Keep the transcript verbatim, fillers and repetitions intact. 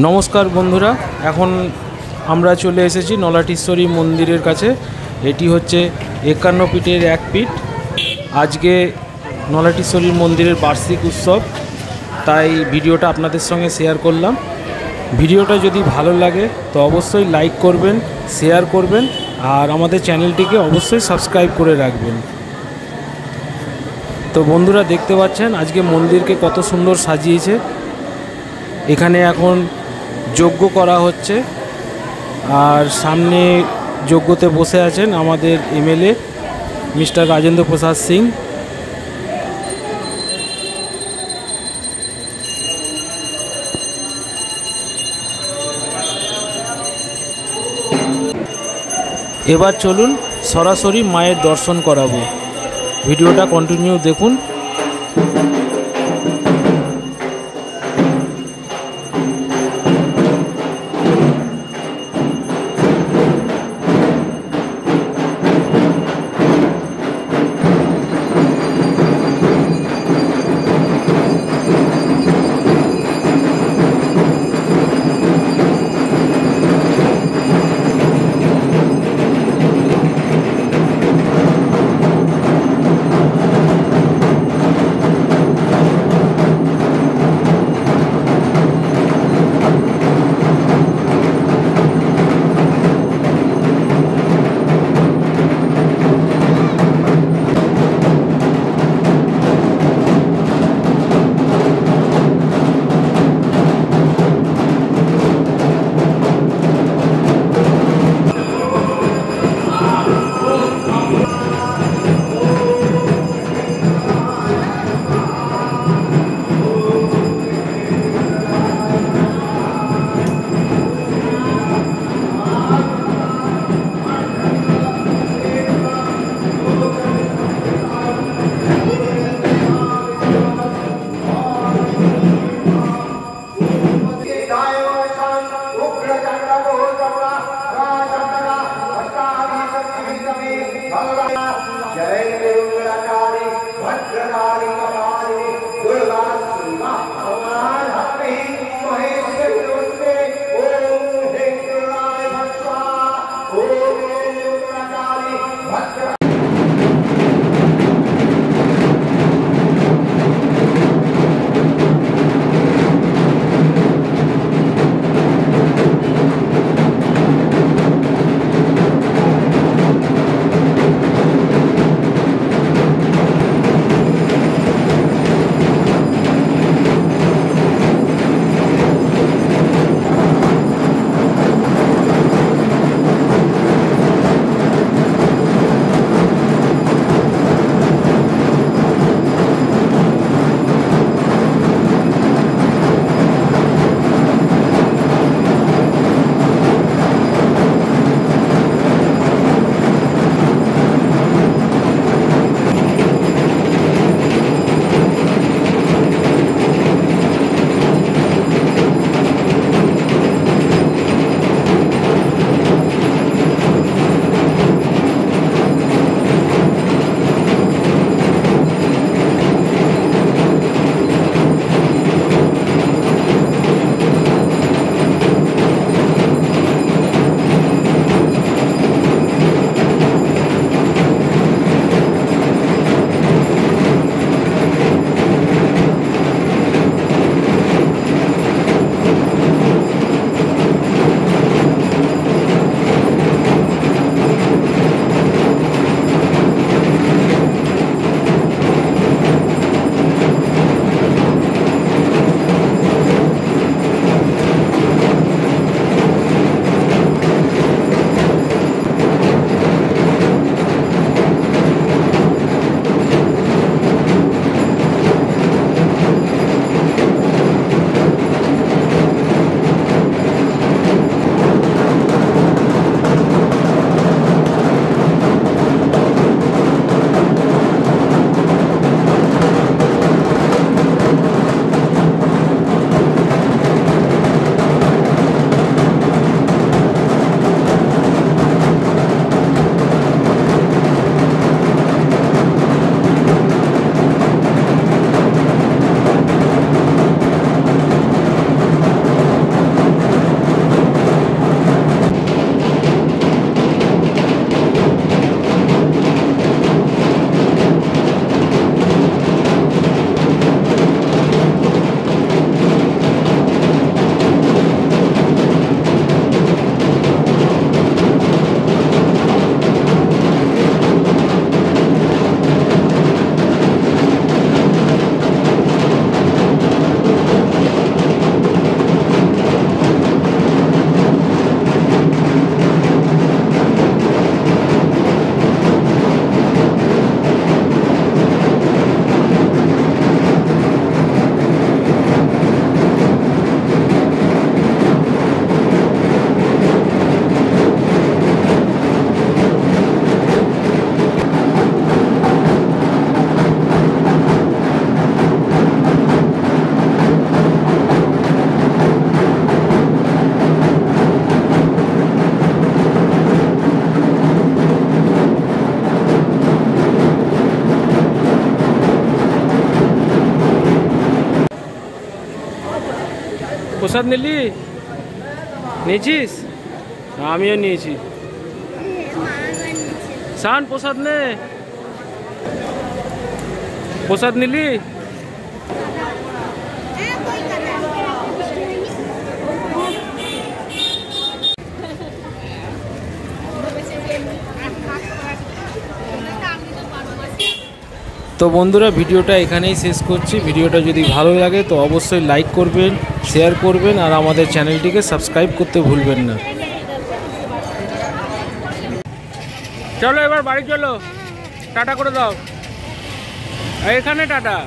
नमस्कार बंधुरा एखन आमरा चले एसेछि नलहाटीश्वरी मंदिरेर काछे। एटी होच्छे एकान्न पीठेर एक पीठ। आज के नलहाटीश्वरी मंदिरेर वार्षिक उत्सव, ताई भिडियोटा आपनादेर संगे शेयर करलाम। भिडियोटा जदि भालो लागे तो अवश्यई लाइक करबेन, शेयर करबेन और आमादेर चैनलटिके अवश्यई सबस्क्राइब करे राखबेन। तो बंधुरा देखते पाच्छेन आज के मंदिरके कत सुंदर साजियेछे। एखाने एखन यज्ञ करा होच्छे और सामने यज्ञते बसे आछेन आमादेर एमएलए मिस्टर राजेंद्र प्रसाद सिंह। एबार चलुन सरासरि मायेर दर्शन कराबो। भिडियोटा कन्टिन्यू देखुन। प्रसाद नीली नीचिस आमियो नीची सान प्रसाद ने प्रसाद नीली तो बंधुरा भिडियोटा एखानेई शेष करछि। भिडियोटा यदि भालो लागे तो अवश्य लाइक करबेन, शेयर करबेन और आमादेर चैनलटिके सबस्क्राइब करते भूलबेन ना। चलो एबार बाड़ी चलो, टाटा करे दाओ, एखाने टाटा।